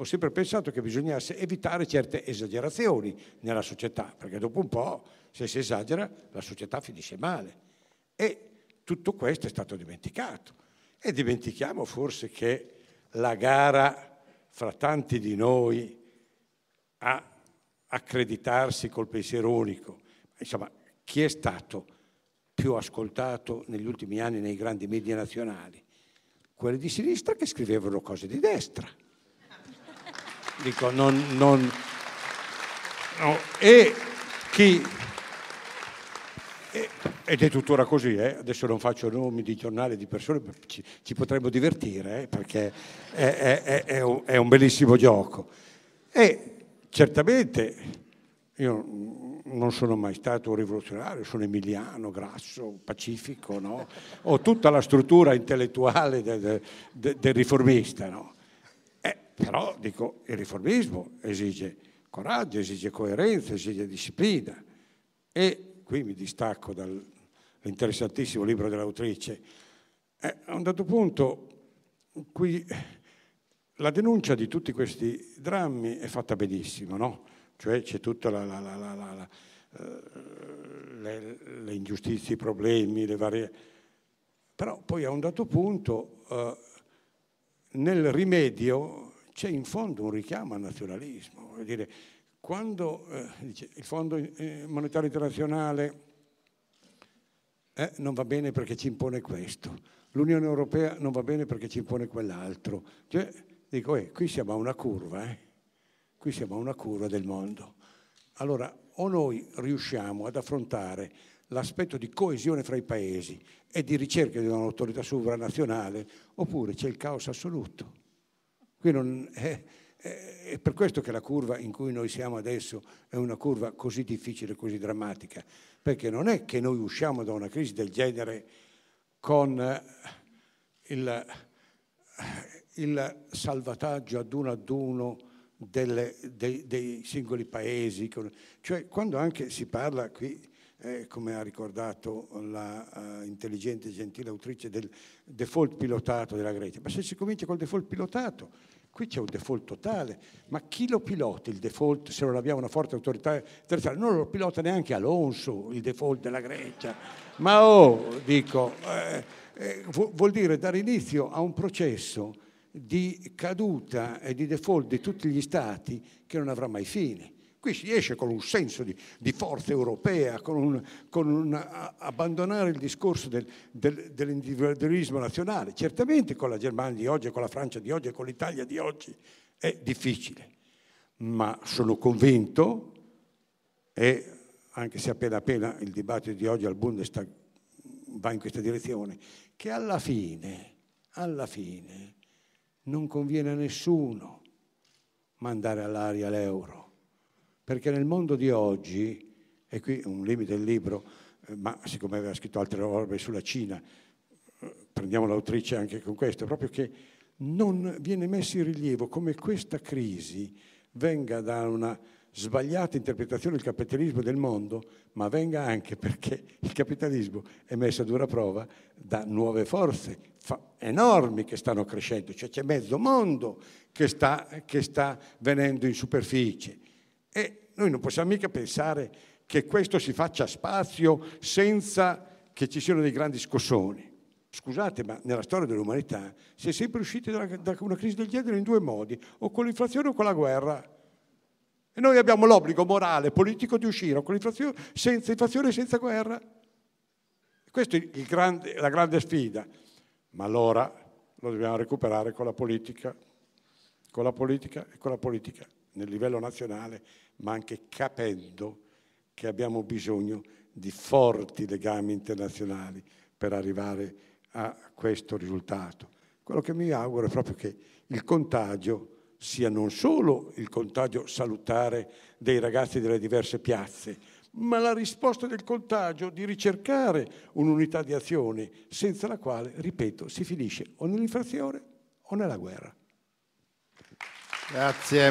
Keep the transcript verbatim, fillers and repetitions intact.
Ho sempre pensato che bisognasse evitare certe esagerazioni nella società, perché dopo un po', se si esagera, la società finisce male. E tutto questo è stato dimenticato. E dimentichiamo forse che la gara fra tanti di noi a accreditarsi col pensiero unico, insomma, chi è stato più ascoltato negli ultimi anni nei grandi media nazionali? Quelli di sinistra che scrivevano cose di destra. Dico, non... non no. E chi... E, ed è tuttora così, eh? Adesso non faccio nomi di giornali di persone, ma ci, ci potremmo divertire, eh? Perché è, è, è, è, un, è un bellissimo gioco. E certamente io non sono mai stato un rivoluzionario, sono emiliano, grasso, pacifico, no? Ho tutta la struttura intellettuale del, del, del riformista, no? Eh, però dico, il riformismo esige coraggio, esige coerenza, esige disciplina. E qui mi distacco dall'interessantissimo libro dell'autrice. Eh, a un dato punto qui la denuncia di tutti questi drammi è fatta benissimo, no? Cioè c'è tutta la, la, la, la, la, la, le, le ingiustizie, i problemi, le varie... Però poi a un dato punto eh, nel rimedio c'è in fondo un richiamo al nazionalismo. Vuol dire, quando eh, dice, il Fondo Monetario Internazionale eh, non va bene perché ci impone questo, l'Unione Europea non va bene perché ci impone quell'altro. Cioè, dico, eh, qui siamo a una curva, eh? Qui siamo a una curva del mondo. Allora, o noi riusciamo ad affrontare l'aspetto di coesione fra i paesi e di ricerca di un'autorità sovranazionale, oppure c'è il caos assoluto. Qui non è, è, è per questo che la curva in cui noi siamo adesso è una curva così difficile, così drammatica, perché non è che noi usciamo da una crisi del genere con il, il salvataggio ad uno ad uno delle, dei, dei singoli paesi. Cioè, quando anche si parla qui, eh, come ha ricordato la uh, intelligente e gentile autrice, del default pilotato della Grecia, ma se si comincia col default pilotato, qui c'è un default totale, ma chi lo pilota il default se non abbiamo una forte autorità internazionale? Non lo pilota neanche Alonso il default della Grecia, ma oh, dico, eh, eh, vuol dire dare inizio a un processo di caduta e di default di tutti gli stati che non avrà mai fine. Qui si esce con un senso di, di forza europea, con un, con un a, abbandonare il discorso del, del, dell'individualismo nazionale. Certamente con la Germania di oggi, con la Francia di oggi e con l'Italia di oggi è difficile, ma sono convinto, e anche se appena appena il dibattito di oggi al Bundestag va in questa direzione, che alla fine, alla fine non conviene a nessuno mandare all'aria l'euro. Perché nel mondo di oggi, e qui un limite del libro, ma siccome aveva scritto altre robe sulla Cina, prendiamo l'autrice anche con questo, proprio che non viene messo in rilievo come questa crisi venga da una sbagliata interpretazione del capitalismo del mondo, ma venga anche perché il capitalismo è messo a dura prova da nuove forze enormi che stanno crescendo, cioè c'è mezzo mondo che sta, che sta venendo in superficie. E noi non possiamo mica pensare che questo si faccia spazio senza che ci siano dei grandi scossoni. Scusate, ma nella storia dell'umanità si è sempre usciti da una crisi del genere in due modi, o con l'inflazione o con la guerra. E noi abbiamo l'obbligo morale, politico di uscire o con l'inflazione, senza inflazione e senza guerra. Questa è il grande, la grande sfida. Ma allora lo dobbiamo recuperare con la politica, con la politica e con la politica. Nel livello nazionale, ma anche capendo che abbiamo bisogno di forti legami internazionali per arrivare a questo risultato. Quello che mi auguro è proprio che il contagio sia non solo il contagio salutare dei ragazzi delle diverse piazze, ma la risposta del contagio di ricercare un'unità di azione senza la quale, ripeto, si finisce o nell'inflazione o nella guerra. Grazie.